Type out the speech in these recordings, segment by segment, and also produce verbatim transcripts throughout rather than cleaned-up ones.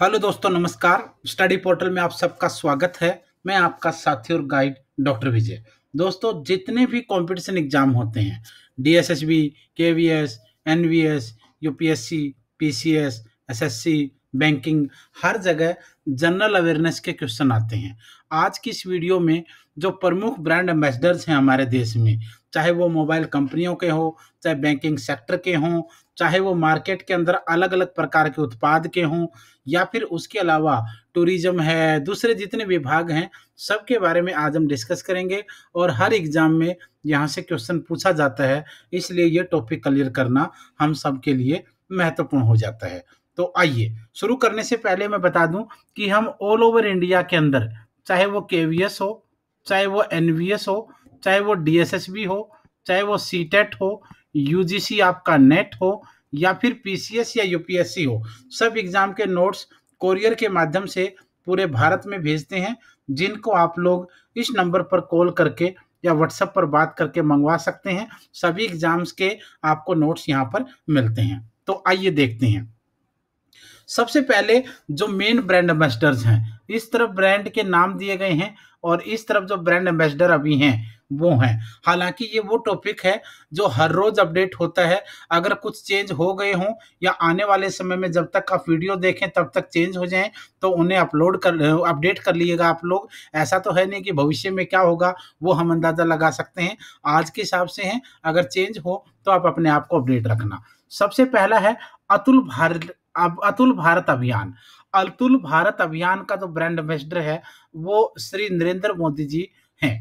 Hello दोस्तों, नमस्कार। Study portal में आप सबका स्वागत है। मैं आपका साथी और गाइड डॉक्टर विजय। दोस्तों, जितने भी कंपटीशन एग्जाम होते हैं, D S S B, K V S, N V S, U P S C, P C S, S S C, banking, हर जगह जनरल अवेयरनेस के क्वेश्चन आते हैं। आज की इस वीडियो में जो प्रमुख ब्रांड एम्बेसडर्स हैं हमारे देश में, चाहे वो मोबाइल कंपनियों के हो, चाहे बैंकिंग सेक्टर के हों, चाहे वो मार्केट के अंदर अलग अलग प्रकार के उत्पाद के हों, या फिर उसके अलावा टूरिज्म है, दूसरे जितने विभाग हैं, सबके बारे में आज हम डिस्कस करेंगे। और हर एग्जाम में यहाँ से क्वेश्चन पूछा जाता है, इसलिए ये टॉपिक क्लियर करना हम सबके लिए महत्वपूर्ण हो जाता है। तो आइए, शुरू करने से पहले मैं बता दूं कि हम ऑल ओवर इंडिया के अंदर, चाहे वो के वी एस हो, चाहे वो एन वी एस हो, चाहे वो डी एस एस बी हो, चाहे वो सी टेट हो, यू जी सी आपका नेट हो, या फिर पी सी एस या यू पी एस सी हो, सब एग्जाम के नोट्स कोरियर के माध्यम से पूरे भारत में भेजते हैं, जिनको आप लोग इस नंबर पर कॉल करके या व्हाट्सएप पर बात करके मंगवा सकते हैं। सभी एग्जाम्स के आपको नोट्स यहाँ पर मिलते हैं। तो आइए देखते हैं। सबसे पहले जो मेन ब्रांड एम्बेसडर्स हैं, इस तरफ ब्रांड के नाम दिए गए हैं और इस तरफ जो ब्रांड एम्बेसडर अभी हैं वो हैं। हालांकि ये वो टॉपिक है जो हर रोज अपडेट होता है। अगर कुछ चेंज हो गए हों या आने वाले समय में जब तक आप वीडियो देखें तब तक चेंज हो जाएं तो उन्हें अपलोड कर अपडेट कर लीजिएगा आप लोग। ऐसा तो है नहीं कि भविष्य में क्या होगा वो हम अंदाज़ा लगा सकते हैं, आज के हिसाब से हैं। अगर चेंज हो तो आप अपने आप को अपडेट रखना। सबसे पहला है अतुल भारत अब अतुल भारत अभियान। अतुल भारत अभियान का जो ब्रांड एम्बेसडर है वो श्री नरेंद्र मोदी जी हैं।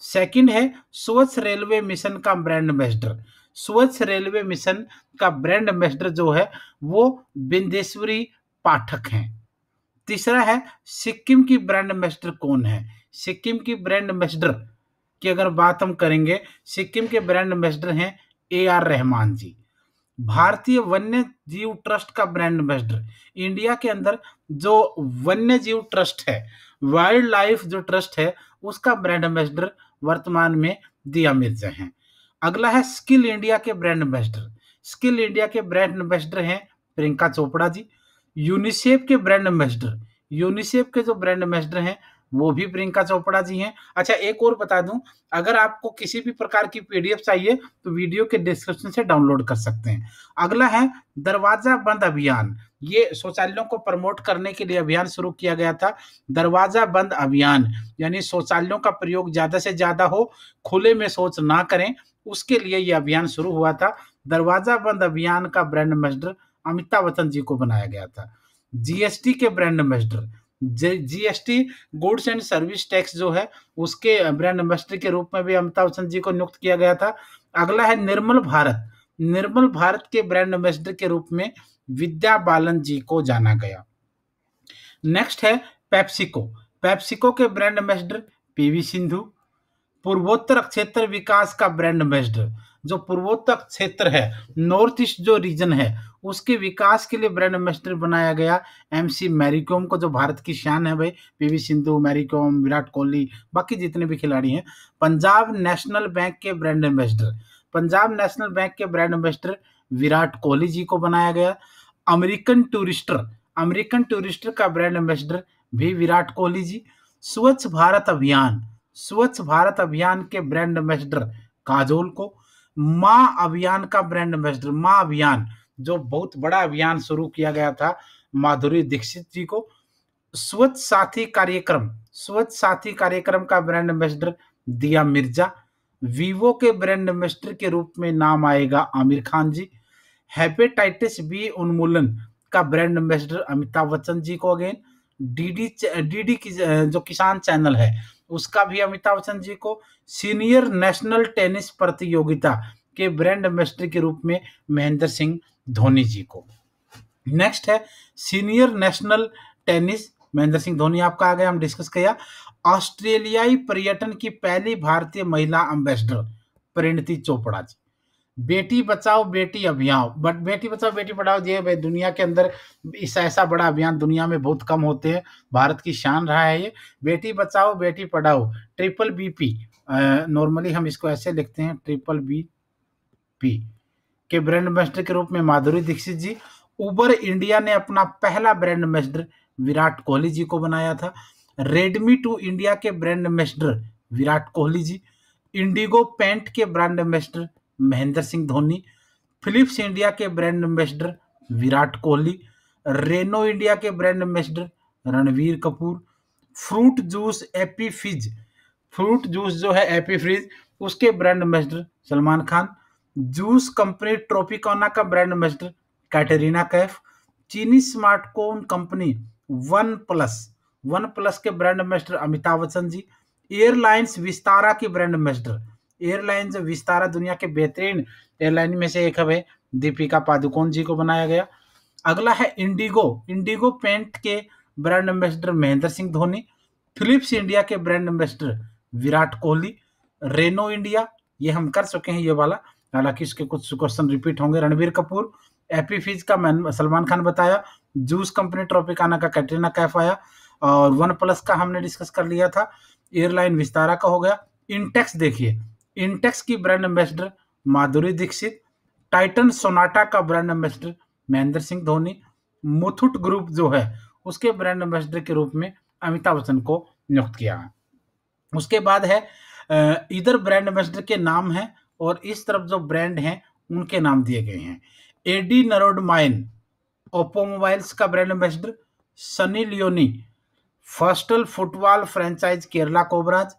सेकंड है स्वच्छ रेलवे मिशन का ब्रांड एम्बेसडर। स्वच्छ रेलवे मिशन का ब्रांड एम्बेसडर जो है वो बिंदेश्वरी पाठक हैं। तीसरा है सिक्किम की ब्रांड एम्बेसडर कौन है। सिक्किम की ब्रांड एम्बेसडर की अगर बात हम करेंगे, सिक्किम के ब्रांड एम्बेसडर हैं ए आर रहमान जी। भारतीय वन्य जीव ट्रस्ट का ब्रांड एम्बेसडर, इंडिया के अंदर जो वन्य जीव ट्रस्ट है, वाइल्ड लाइफ जो ट्रस्ट है, उसका ब्रांड एम्बेसडर वर्तमान में दिया मिर्जा हैं। अगला है स्किल इंडिया के ब्रांड एम्बेसडर। स्किल इंडिया के ब्रांड एम्बेसडर हैं प्रियंका चोपड़ा जी। यूनिसेफ के ब्रांड एम्बेसडर, यूनिसेफ के जो ब्रांड एम्बेसडर हैं वो भी प्रियंका चोपड़ा जी हैं। अच्छा, एक और बता दूं, अगर आपको किसी भी प्रकार की पी डी एफ चाहिए तो वीडियो के डिस्क्रिप्शन से डाउनलोड कर सकते हैं। अगला है दरवाजा बंद अभियान। ये शौचालयों को प्रमोट करने के लिए अभियान शुरू किया गया था, दरवाजा बंद अभियान, यानी शौचालयों का प्रयोग ज्यादा से ज्यादा हो, खुले में शौच ना करें, उसके लिए ये अभियान शुरू हुआ था। दरवाजा बंद अभियान का ब्रांड एम्बेसडर अमिताभ बच्चन जी को बनाया गया था। जी एस टी के brand ambassador, G S T goods and service tax जो है उसके ब्रांड एम्बेसडर के रूप में भी अमिताभ बच्चन जी को नियुक्त किया गया था। अगला है निर्मल भारत। निर्मल भारत के ब्रांड एम्बेसडर के रूप में विद्या बालन जी को जाना गया। नेक्स्ट है पेप्सिको। पेप्सिको के brand ambassador P V Sindhu. पूर्वोत्तर क्षेत्र विकास का ब्रांड एम्बेसडर, जो पूर्वोत्तर क्षेत्र है, नॉर्थ ईस्ट जो रीजन है, उसके विकास के लिए ब्रांड एम्बेसडर बनाया गया एम सी मैरी कॉम को, जो भारत की शान है भाई। P V Sindhu, Mary Kom, Virat Kohli, बाकी जितने भी खिलाड़ी हैं। पंजाब नेशनल बैंक के brand ambassador, Punjab national bank के ब्रांड एम्बेसडर विराट कोहली जी को बनाया गया। अमेरिकन टूरिस्टर, अमेरिकन टूरिस्टर का ब्रांड एम्बेसडर भी विराट कोहली जी। स्वच्छ भारत अभियान, स्वच्छ भारत अभियान के ब्रांड एम्बेसडर काजोल को। माँ अभियान का ब्रांड एम्बेसडर, माँ अभियान जो बहुत बड़ा अभियान शुरू किया गया था, माधुरी दीक्षित जी को। स्वच्छ साथी कार्यक्रम, स्वच्छ साथी कार्यक्रम का brand ambassador Dia Mirza. Vivo के ब्रांड एम्बेसडर के रूप में नाम आएगा आमिर खान जी। हेपेटाइटिस बी उन्मूलन का ब्रांड एम्बेसडर अमिताभ बच्चन जी को अगेन। डीडी डीडी की जो किसान चैनल है उसका भी अमिताभ बच्चन जी को। सीनियर नेशनल टेनिस प्रतियोगिता के ब्रांड एम्बेसडर के रूप में महेंद्र सिंह धोनी जी को। नेक्स्ट है senior national tennis, Mahendra Singh Dhoni आपका आ गया, हम डिस्कस किया। ऑस्ट्रेलियाई पर्यटन की पहली भारतीय महिला एम्बेसडर परिणीति चोपड़ा जी। बेटी बचाओ बेटी अभियान, बट बेटी बचाओ बेटी पढ़ाओ ये दुनिया के अंदर इस ऐसा बड़ा अभियान दुनिया में बहुत कम होते हैं, भारत की शान रहा है ये। बेटी बचाओ बेटी पढ़ाओ ट्रिपल बी पी, नॉर्मली हम इसको ऐसे लिखते हैं, ट्रिपल बी पी के ब्रांड एम्बेसडर के रूप में माधुरी दीक्षित जी। उबर इंडिया ने अपना पहला ब्रांड एम्बेसडर विराट कोहली जी को बनाया था। रेडमी टू इंडिया के brand ambassador Virat Kohli ji, Indigo paint के brand ambassador Mahendra Singh Dhoni, Philips India के brand ambassador Virat Kohli, Renault India के brand ambassador Ranveer Kapoor, fruit juice Appy Fizz fruit juice जो है एपी फ्रिज उसके brand ambassador Salman Khan, juice company Tropicana का ब्रांड एम्बेसडर कैटरीना कैफ, चीनी smartphone company one plus one plus के brand ambassador Amitabh Bachchan ji, airlines Vistara की brand ambassador airlines Vistara दुनिया के बेहतरीन एयरलाइन में से एक है, दीपिका पादुकोण जी को बनाया गया। अगला है इंडिगो इंडिगो पेंट के brand ambassador Mahendra Singh Dhoni, Philips India के brand ambassador Virat Kohli, Renault India ये हम कर चुके हैं ये वाला, हालांकि इसके कुछ क्वेश्चन रिपीट होंगे, रणबीर कपूर, एपी फिज का सलमान खान बताया, जूस कंपनी ट्रॉपिकाना का कैटरीना कैफ आया और वन प्लस का हमने डिस्कस कर लिया था, एयरलाइन विस्तारा का हो गया। इंटेक्स देखिए, इंटेक्स की brand ambassador Madhuri Dixit, Titan Sonata का brand ambassador Mahendra Singh Dhoni, Muthoot group जो है उसके ब्रांड एम्बेसडर के रूप में अमिताभ बच्चन को नियुक्त किया है। उसके बाद है इधर ब्रांड एम्बेसडर के नाम है और इस तरफ जो ब्रांड हैं उनके नाम दिए गए हैं। एडी नरोड माइन ओप्पो मोबाइल्स का ब्रांड एम्बेसडर सनी लियोनी, फर्स्टल football franchise Kerala Cobras,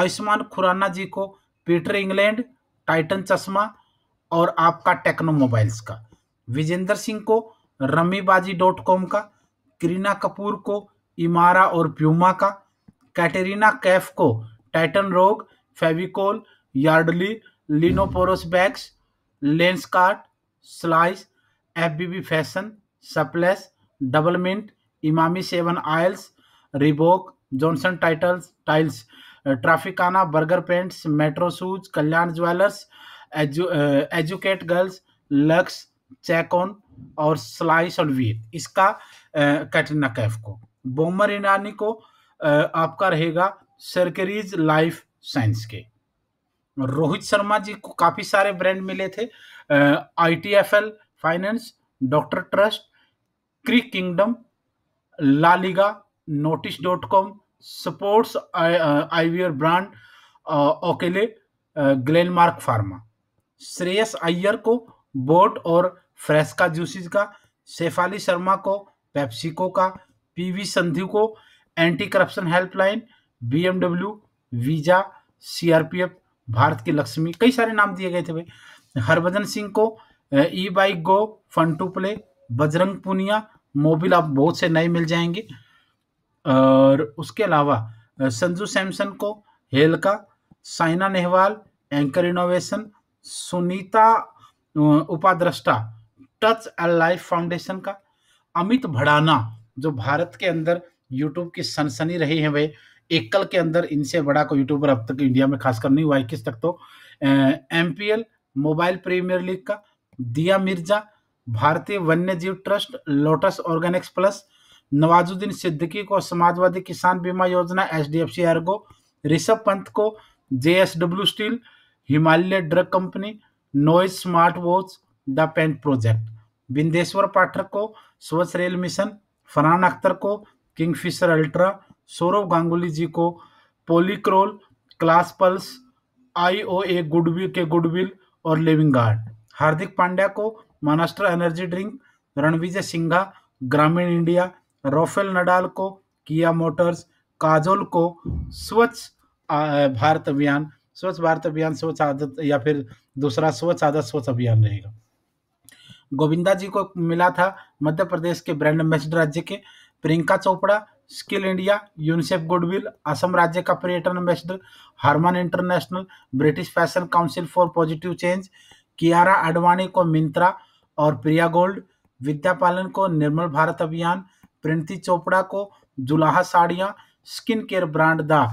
Ayushmann Khurrana ji को पीटर इंग्लैंड, टाइटन चश्मा और आपका टेक्नो मोबाइल्स का, विजेंद्र सिंह को रमीबाजी डॉट कॉम का, करीना कपूर को इमारा और प्यूमा का, कैटरीना कैफ को टाइटन रोग, Fevicol, Yardley, लिनोपोरस bags, Lenskart, slice, FBB fashion, सप्लेस, double mint, Emami seven oils, Reebok, Johnson titles tiles Tropicana, Berger paints, Metro shoes, Kalyan jewellers, edu, educate girls, Lux, चेकॉन और स्लाइस और वीट इसका कैटरीना कैफ को, बोमर ईरानी को आ, आपका रहेगा सरकरीज लाइफ साइंस के। रोहित शर्मा जी को काफ़ी सारे ब्रांड मिले थे, आईटीएफएल फाइनेंस, डॉक्टर ट्रस्ट, क्रिक kingdom, LaLiga, notice dot com, sports eyewear brand Oakley, Glenmark pharma, Shreyas Iyer को बोट और फ्रेस्का जूसेस का, शेफाली शर्मा को पेप्सिको का, पीवी संधु को anti corruption helpline, BMW, Visa, CRPF, Bharat की लक्ष्मी, कई सारे नाम दिए गए थे भाई। हरभजन सिंह को ई bike go, fun to play, Bajrang Punia Mobil, आप बहुत से नए मिल जाएंगे। और उसके अलावा संजू सैमसन को हेलका, Saina Nehwal anchor innovation, Sunita Upadrashta touch and life foundation का, अमित भड़ाना जो भारत के अंदर यूट्यूब की सनसनी रही है भाई, एकल के अंदर इनसे बड़ा कोई यूट्यूबर अब तक इंडिया में खासकर नहीं हुआ इक्कीस तक तो, एमपीएल मोबाइल प्रीमियर लीग का, दिया मिर्जा, भारतीय वन्य जीव trust, Lotus organics plus, Nawazuddin Siddiqui को समाजवादी किसान बीमा योजना एचडीएफसी एर्गो, ऋषभ पंत को JSW steel, Himalaya drug company, Noise smart watch, the paint project, Bindeshwar Pathak को स्वच्छ रेल मिशन, फरहान अख्तर को किंगफिशर अल्ट्रा, सौरव गांगुली जी को पोलिक्रोल, क्लास पल्स, आईओए गुडविल के गुडविल और लिविंग गार्ड, हार्दिक पांड्या को महाराष्ट्र एनर्जी ड्रिंक, रणविजय सिंघा ग्रामीण इंडिया, राफेल नडाल को किया मोटर्स, काजोल को स्वच्छ भारत अभियान स्वच्छ भारत अभियान स्वच्छ आदत या फिर दूसरा स्वच्छ आदत स्वच्छ अभियान रहेगा। गोविंदा जी को मिला था मध्य प्रदेश के ब्रांड एम्बेसडर राज्य के, Priyanka Chopra skill India, UNICEF goodwill, Assam राज्य का पर्यटन ambassador, Harman international, British fashion council for positive change, Kiara Advani को मिंत्रा और प्रिया गोल्ड, विद्या पालन को निर्मल भारत अभियान, प्रियंति चोपड़ा को जुलाहा साड़ियां, skin care brand the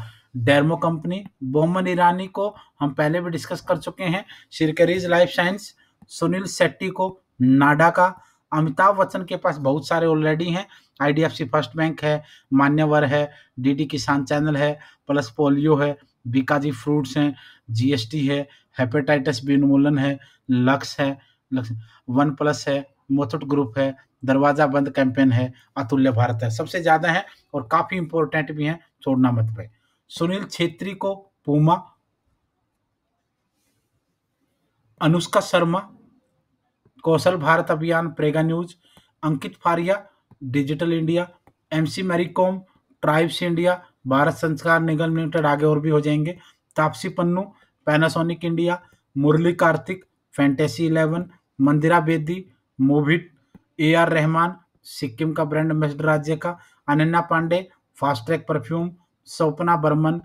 dermo company, Boman Irani को हम पहले भी डिस्कस कर चुके हैं सिरकरीज लाइफ साइंस, सुनील शेट्टी को नाडा का, अमिताभ बच्चन के पास बहुत सारे ऑलरेडी हैं, आईडीएफसी फर्स्ट बैंक है, मान्यवर है, डीडी किसान चैनल है, प्लस पोलियो है, बीकाजी फ्रूट्स हैं, जीएसटी है, हेपेटाइटिस बी उन्मूलन है, लक्स है लक्स वन प्लस है, मुथूट ग्रुप है, दरवाजा बंद कैंपेन है, अतुल्य भारत है, सबसे ज्यादा है और काफी इंपोर्टेंट भी है, छोड़ना मत भाई। सुनील छेत्री को पूमा, अनुष्का शर्मा कौशल भारत अभियान, Prega news, Ankit Faria digital India, MC Mary Kom, tribes India, Bharat संस्कार निगम लिमिटेड, आगे और भी हो जाएंगे, Taapsee Pannu Panasonic India, Murali Kartik fantasy eleven, Mandira Bedi मोविट, A R Rahman Sikkim का ब्रांड एम्बेसडर राज्य का, Ananya Panday fast track perfume, Sapna Barman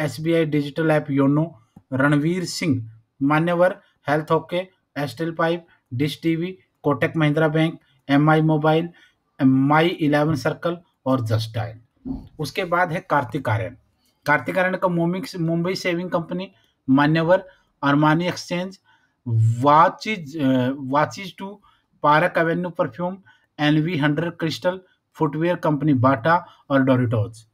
SBI digital app YONO, Ranveer Singh, Manyavar health okay, Astral pipe, dish TV, Kotak Mahindra bank, MI mobile, my eleven circle और जस्टाइल। उसके बाद है कार्तिक आर्यन। कार्तिक आर्यन का Mumbai saving company, Manyavar, Armani exchange, watches watches to, park Avenue perfume, N V hundred crystal, footwear company Bata और Doritos,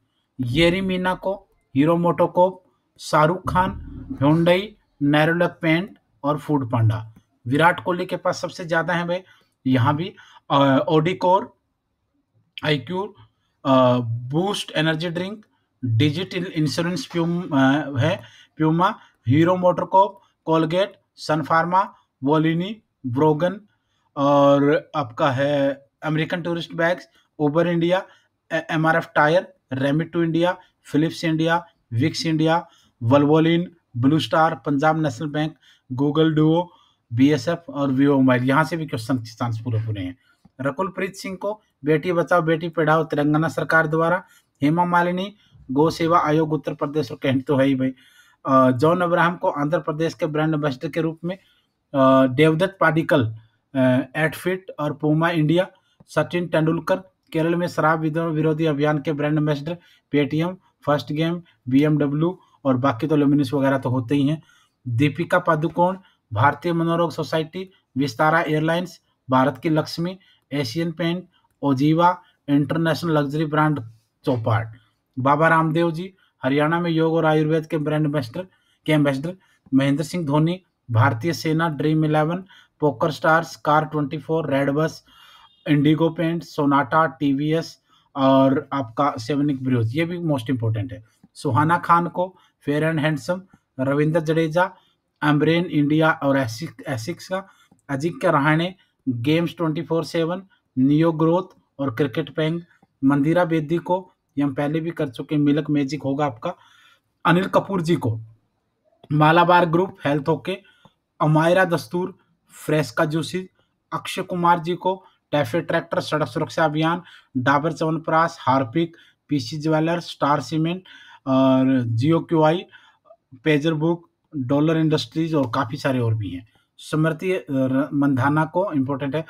येरी मीना को, hero MotoCorp, Shahrukh Khan, Hyundai, नैरोलक paint और फूड पांडा। विराट कोहली के पास सबसे ज्यादा है भाई, यहाँ भी ओडिकोर, IQ, boost energy drink, digital insurance प्यूम है, प्यूमा, हीरो मोटोकॉप, कोलगेट, सन फार्मा, वोलिनी, ब्रोगन और आपका है American tourist bags, Uber India, MRF tyre, remit to India, Philips India, Vicks India, Valvoline, blue star, Punjab national bank, Google Duo, BSF और Vivo mobile. यहाँ से भी question पूरे पूरे हैं। रकुलप्रीत सिंह को बेटी बचाओ बेटी पढ़ाओ तेलंगाना सरकार द्वारा, हेमा मालिनी गौ सेवा आयोग उत्तर प्रदेश और कहने तो है ही भाई, जॉन अब्राहम को आंध्र प्रदेश के ब्रांड एम्बेसडर के रूप में, देवदत्त पाडिकल एटफिट और पूमा इंडिया, सचिन तेंदुलकर केरल में शराब विरोधी अभियान के brand ambassador, Paytm, first game, BMW और बाकी तो लुमिनस वगैरह तो होते ही हैं। दीपिका पादुकोण, भारतीय मनोरोग सोसाइटी, विस्तारा एयरलाइंस, भारत की Lakshmi, Asian paint, Oziva, international luxury brand चौपाट। Baba Ramdev ji, Haryana में योग और आयुर्वेद के ब्रांड एम्बेसडर के एम्बेसडर, महेंद्र सिंह धोनी, भारतीय सेना, dream eleven, poker stars, car चौबीस, red bus, indigo paint, Sonata, TVS और आपका सेवनिक ब्रियोज, ये भी मोस्ट इंपोर्टेंट है। सुहाना खान को fair and handsome, Ravindra Jadeja, एम्ब्रेन इंडिया और एसिक्स का, Ajinkya Rahane, games twenty four seven, Neo growth और क्रिकेट पैंग। मंदिरा बेदी को ये हम पहले भी कर चुके, मिल्क मैजिक होगा आपका। अनिल कपूर जी को मालाबार ग्रुप, हेल्थ होके, अमायरा दस्तूर, फ्रेस्का जूसी, अक्षय कुमार जी को टैफे ट्रैक्टर, सड़क सुरक्षा अभियान, Dabur chyawanprash, Harpic, PC jewellers, star cement और Jio Q I, pager book, dollar industries और काफ़ी सारे और भी हैं। स्मृति मंधाना को इंपॉर्टेंट है,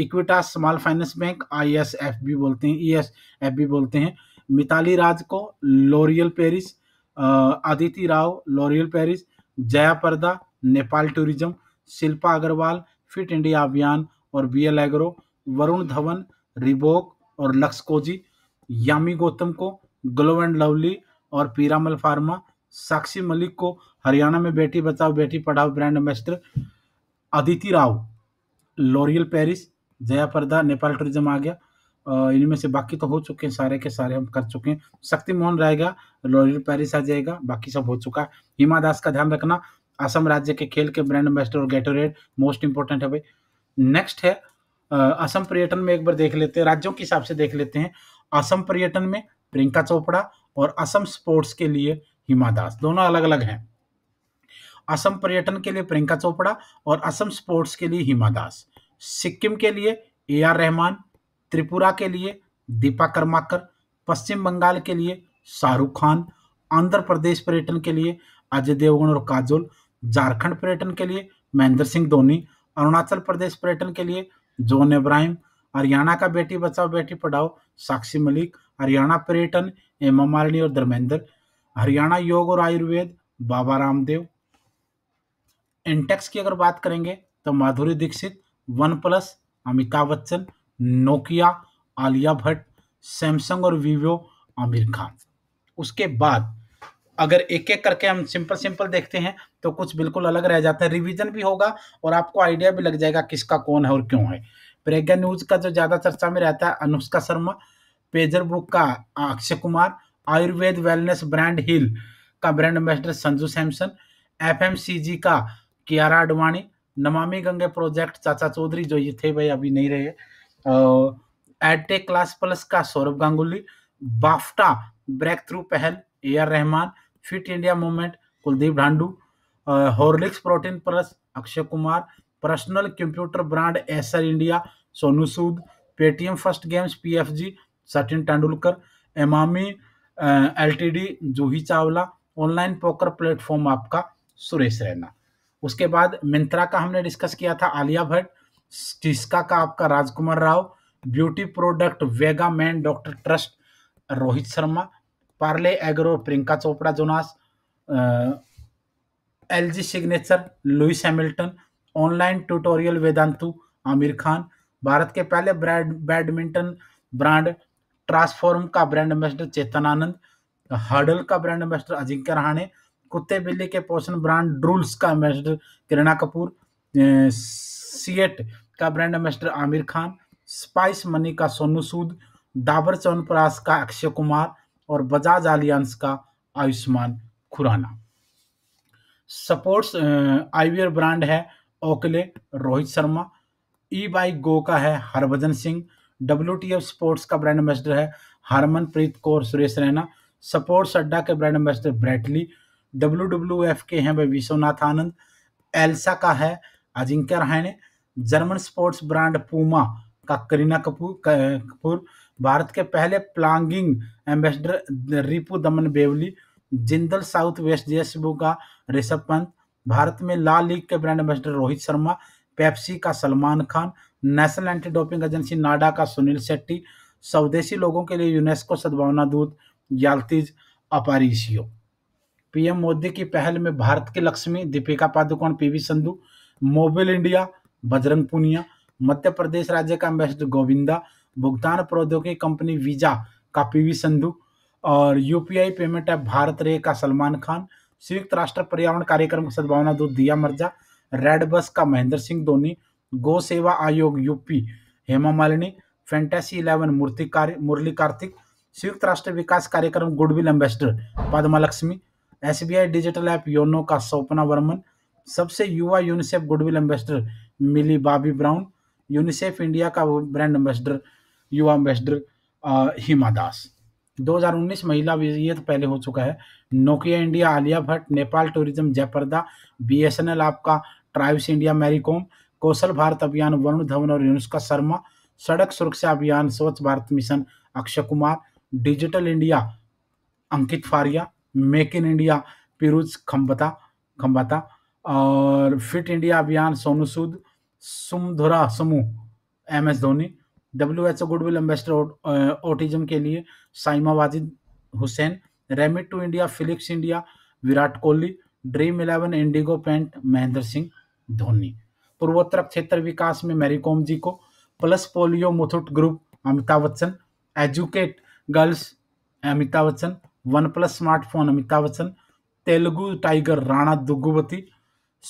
Equitas small finance bank, ISFB बोलते हैं, ईएसएफबी बोलते हैं। मिताली राज को L'Oreal Paris, Aditi Rao L'Oreal Paris, Jaya पर्दा Nepal tourism, Shilpa Agarwal fit India अभियान और BL agro, Varun Dhawan Reebok और लक्स कोजी, यामी गौतम को ग्लो एंड लवली और पीरामल फार्मा, साक्षी मलिक को हरियाणा में बेटी बचाओ बेटी पढ़ाओ brand ambassador, Aditi Rao L'Oreal Paris, Jaya पर्दा नेपाल टूरिज्म आ गया। इनमें से बाकी तो हो चुके हैं, सारे के सारे हम कर चुके हैं। शक्ति मोहन रहेगा, लॉरियल पेरिस आ जाएगा, बाकी सब हो चुका है। हिमा दास का ध्यान रखना, असम राज्य के खेल के ब्रांड एम्बेसडर और गेटोरेड मोस्ट इंपोर्टेंट है भाई। नेक्स्ट है असम पर्यटन में, एक बार देख लेते हैं, राज्यों के हिसाब से देख लेते हैं। असम पर्यटन में प्रियंका चोपड़ा और असम स्पोर्ट्स के लिए हिमा दास, दोनों अलग अलग हैं। असम पर्यटन के लिए प्रियंका चोपड़ा और असम स्पोर्ट्स के लिए हिमा दास। सिक्किम के लिए ए आर रहमान, त्रिपुरा के लिए दीपा कर्माकर, पश्चिम बंगाल के लिए शाहरुख खान, आंध्र प्रदेश पर्यटन के लिए अजय देवगन और काजोल, झारखंड पर्यटन के लिए महेंद्र सिंह धोनी, अरुणाचल प्रदेश पर्यटन के लिए जॉन इब्राहिम, हरियाणा का बेटी बचाओ बेटी पढ़ाओ साक्षी मलिक, हरियाणा पर्यटन हेमा मालिनी और धर्मेंद्र, हरियाणा योग और आयुर्वेद बाबा रामदेव। इंटेक्स की अगर बात करेंगे तो Madhuri Dixit, one plus, Amitabh Bachchan, Nokia, Alia Bhatt, Samsung और वीवो, आमिर खान। उसके बाद अगर एक एक करके हम सिंपल सिंपल देखते हैं तो कुछ बिल्कुल अलग रह जाता है, रिवीजन भी होगा और आपको आइडिया भी लग जाएगा किसका कौन है और क्यों है। प्रेगा न्यूज का जो ज्यादा चर्चा में रहता है अनुष्का शर्मा, पेजर बुक का अक्षय कुमार, आयुर्वेद वेलनेस ब्रांड हिल का brand ambassador Sanju Samson, FMCG का कियारा आडवाणी, नमामि गंगे प्रोजेक्ट चाचा चौधरी जो ये थे भाई अभी नहीं रहे, एडटेक क्लास प्लस का Saurabh Ganguly, BAFTA breakthrough पहल A R Rahman, fit India movement Kuldeep Dhandu, Horlicks protein plus Akshay Kumar, personal computer brand Acer India Sonu Sood, Paytm first games PFG Sachin Tendulkar, Emami LTD Juhi Chawla, online poker platform आपका सुरेश रैना। उसके बाद मिंत्रा का हमने डिस्कस किया था आलिया भट्ट, टिस्का का आपका राजकुमार राव, ब्यूटी प्रोडक्ट वेगा man doctor trust Rohit Sharma, Parle agro Priyanka Chopra Jonas, LG signature Lewis Hamilton, online tutorial Vedantu Aamir Khan, Bharat के पहले ब्रांड बैडमिंटन ब्रांड ट्रांसफॉर्म का brand ambassador Chetan Anand, hurdle का ब्रांड एम्बेसडर अजिंक्य रहाणे, कुत्ते बिल्ली के पोषण ब्रांड ड्रूल्स का एम्बेसडर किरणा कपूर, सीएट का brand ambassador Aamir Khan, spice money का सोनू सूद, डाबर च्यवनप्राश का अक्षय कुमार और बजाज आलियांस का Ayushmann Khurrana. Sports IVR brand है ओकले रोहित शर्मा, ई बाइक गो का है हरभजन सिंह, डब्ल्यूटीएफ स्पोर्ट्स का ब्रांड एम्बेसडर है हरमनप्रीत कौर सुरेश रैना, स्पोर्ट्स अड्डा के ब्रांड एम्बेसडर ब्रैटली, डब्ल्यूडब्ल्यूएफ के हैं भाई विश्वनाथ आनंद, एल्सा का है Ajinkya Rahane, German sports brand Puma का करीना कपूर, भारत के पहले प्लांगिंग ambassador Ripu Daman Bevli, Jindal south west JSB का ऋषभ पंत, भारत में ला लीग के brand ambassador Rohit Sharma, Pepsi का Salman Khan, national anti doping agency नाडा का सुनील शेट्टी, स्वदेशी लोगों के लिए यूनेस्को सद्भावना दूत याल्तीज अपारिसियो, पीएम मोदी की पहल में भारत की Lakshmi Deepika Padukone, PV Sandhu, mobile India Bajrang Punia, Madhya Pradesh राज्य का एम्बेसडर गोविंदा, भुगतान प्रौद्योगिकी कंपनी वीजा का पीवी संधू और यूपीआई पेमेंट ऐप भारत रे का सलमान खान, संयुक्त राष्ट्र पर्यावरण कार्यक्रम की सद्भावना दूत दिया मिर्जा, रेड बस का महेंद्र सिंह धोनी, गौ सेवा आयोग UP Hema Malini, fantasy eleven मूर्ति मुरली कार्तिक, संयुक्त राष्ट्र विकास कार्यक्रम goodwill ambassador Padma Lakshmi, SBI digital app YONO का सपना वर्मन, सबसे युवा UNICEF goodwill ambassador Millie Bobby Brown, UNICEF India का ब्रांड एम्बेसडर युवा एम्बेसडर हिमा दास। दो हज़ार उन्नीस महिला ये तो पहले हो चुका है, Nokia India Alia Bhatt, Nepal tourism Jayaprada, BSNL आपका ट्राइब्स इंडिया मैरीकॉम, कौशल भारत अभियान वरुण धवन और अनुष्का शर्मा, सड़क सुरक्षा अभियान Swachh Bharat mission Akshay Kumar, digital India Ankit Faria, make in India Pirooz Khambatta Khambatta और फिट इंडिया अभियान सोनू सूद, सुमधुरा समूह M S Dhoni, W H O goodwill ambassador autism के लिए Saima Wazed Hossain, remit to India Philips India Virat Kohli, dream eleven Indigo paint Mahendra Singh Dhoni, पूर्वोत्तर क्षेत्र विकास में मैरीकॉम जी को, plus polio Muthoot group Amitabh Bachchan, educate girls Amitabh Bachchan, one plus smartphone Amitabh Bachchan, Telugu tiger Rana Daggubati,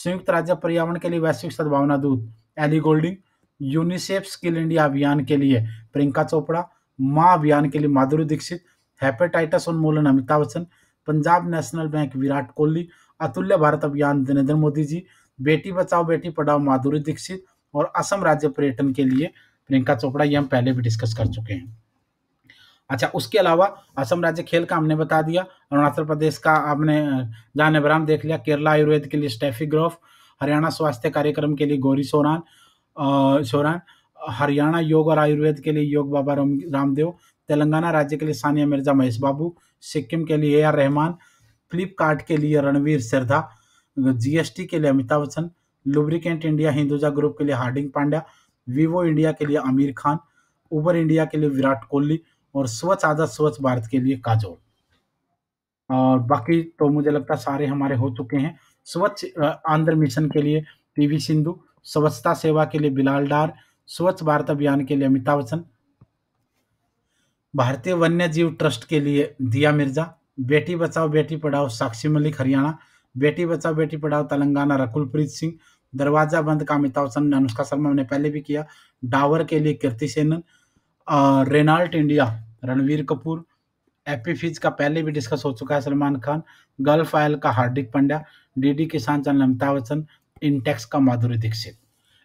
संयुक्त राज्य पर्यावरण के लिए वैश्विक सद्भावना दूत Ellie Goulding, UNICEF skill India अभियान के लिए प्रियंका चोपड़ा, माँ अभियान के लिए माधुरी दीक्षित, हेपेटाइटिस उन्मूलन अमिताभ बच्चन, पंजाब नेशनल बैंक विराट कोहली, अतुल्य भारत अभियान नरेंद्र मोदी जी, बेटी बचाओ बेटी पढ़ाओ माधुरी दीक्षित और असम राज्य पर्यटन के लिए प्रियंका चोपड़ा, ये हम पहले भी डिस्कस कर चुके हैं। अच्छा, उसके अलावा असम राज्य खेल का हमने बता दिया, अरुणाचल प्रदेश का आपने जानबराम देख लिया, केरला आयुर्वेद के लिए स्टेफी ग्रॉफ, हरियाणा स्वास्थ्य कार्यक्रम के लिए गौरी सोरान सोरान हरियाणा योग और आयुर्वेद के लिए योग बाबा रामदेव, तेलंगाना राज्य के लिए सानिया मिर्जा महेश बाबू, सिक्किम के लिए ए आर रहमान, फ्लिपकार्ट के लिए रणवीर सिरधा, जीएसटी के लिए Amitabh Bachchan, lubricant India Hinduja group के लिए हार्दिक पांड्या, वीवो इंडिया के लिए आमिर खान, उबर इंडिया के लिए विराट कोहली और स्वच्छ आदर्श स्वच्छ भारत के लिए काजोल। और बाकी तो मुझे लगता है सारे हमारे हो चुके हैं। स्वच्छ आंध्र मिशन के लिए पी वी सिंधु, स्वच्छता सेवा के लिए बिलाल डार, स्वच्छ भारत अभियान के लिए अमिताभ बच्चन, भारतीय वन्य जीव ट्रस्ट के लिए दिया मिर्जा, बेटी बचाओ बेटी पढ़ाओ साक्षी मलिक हरियाणा, बेटी बचाओ बेटी पढ़ाओ तेलंगाना रकुलप्रीत सिंह, दरवाजा बंद का अमिताभ सन ने, अनुष्का शर्मा ने पहले भी किया, डावर के लिए Kriti Sanon, Renault India Ranveer Kapoor, Appy फिज का पहले भी डिस्कस हो चुका है सलमान खान, गल्फ आयल का हार्दिक पांड्या, डीडी किसान चंद अमिताभ बच्चन, इंटेक्स का माधुरी दीक्षित,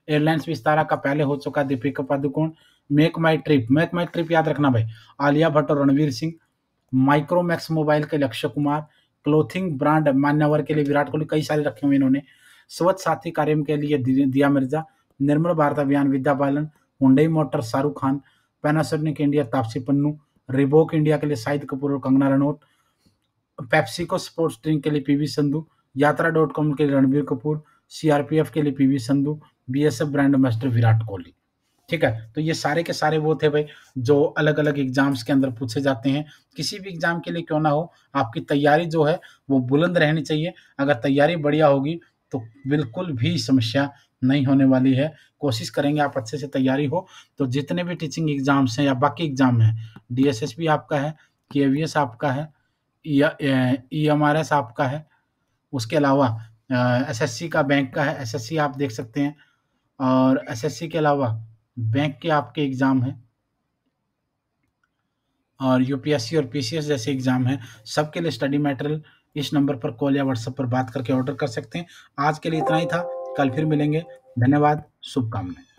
एयरलाइंस विस्तारा का पहले हो चुका Deepika Padukone, make my trip make my trip याद रखना भाई आलिया भट्ट और रणवीर सिंह, माइक्रोमैक्स मोबाइल के लक्ष्य कुमार, क्लोथिंग ब्रांड मान्यवर के लिए विराट कोहली, कई सारे रखे हुए इन्होंने, स्वच्छ साथी कार्यक्रम के लिए दिया मिर्जा, निर्मल भारत अभियान Vidya Balan, Hyundai motor Shahrukh Khan, Panasonic India Taapsee Pannu, Reebok India के लिए शाहिद कपूर और Kangana Ranaut, PepsiCo sports drink के लिए पीवी संधू, यात्रा डॉट कॉम के लिए रणबीर कपूर, सीआरपीएफ के लिए PV Sandhu, BSF brand ambassador Virat Kohli. ठीक है, तो ये सारे के सारे वो थे भाई जो अलग अलग एग्जाम्स के अंदर पूछे जाते हैं। किसी भी एग्जाम के लिए क्यों ना हो, आपकी तैयारी जो है वो बुलंद रहनी चाहिए। अगर तैयारी बढ़िया होगी तो बिल्कुल भी समस्या नहीं होने वाली है। कोशिश करेंगे आप अच्छे से तैयारी हो। तो जितने भी टीचिंग एग्जाम्स हैं या बाकी एग्जाम हैं, डीएसएसबी आपका है, केवीएस आपका है, ईएमआरएस आपका है, उसके अलावा एसएससी का बैंक का है, एसएससी आप देख सकते हैं, और एसएससी के अलावा बैंक के आपके एग्जाम हैं और यूपीएससी और पीसीएस जैसे एग्जाम हैं। सबके लिए स्टडी मटेरियल इस नंबर पर कॉल या व्हाट्सएप पर बात करके ऑर्डर कर सकते हैं। आज के लिए इतना ही था, कल फिर मिलेंगे। धन्यवाद, शुभकामनाएं।